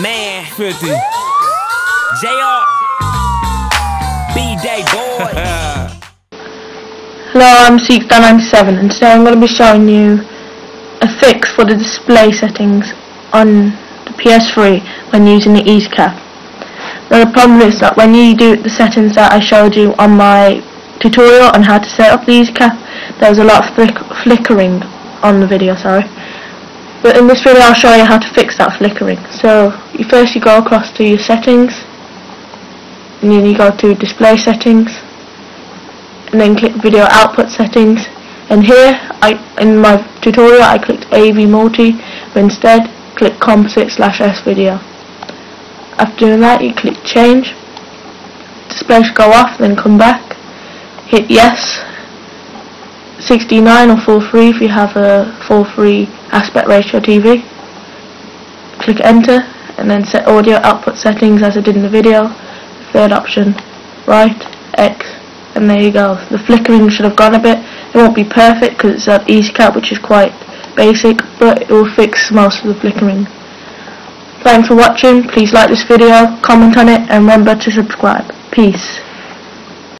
Man, 50. JR. B-Day Boy. Hello, I'm Seek97 and today I'm going to be showing you a fix for the display settings on the PS3 when using the EasyCap. Now the problem is that when you do the settings that I showed you on my tutorial on how to set up the EasyCap, there was a lot of flickering on the video, sorry. But in this video I'll show you how to fix that flickering. So first you go across to your settings, and then you go to display settings, and then click video output settings, and here in my tutorial I clicked AV multi, but instead click composite/S video. After doing that you click change, display should go off, then come back, hit yes, 69 or 4:3 if you have a 4:3 aspect ratio TV. Click enter and then set audio output settings as I did in the video. Third option, right, X, and there you go. The flickering should have gone a bit. It won't be perfect because it's an EasyCap which is quite basic, but it will fix most of the flickering. Thanks for watching. Please like this video, comment on it, and remember to subscribe. Peace.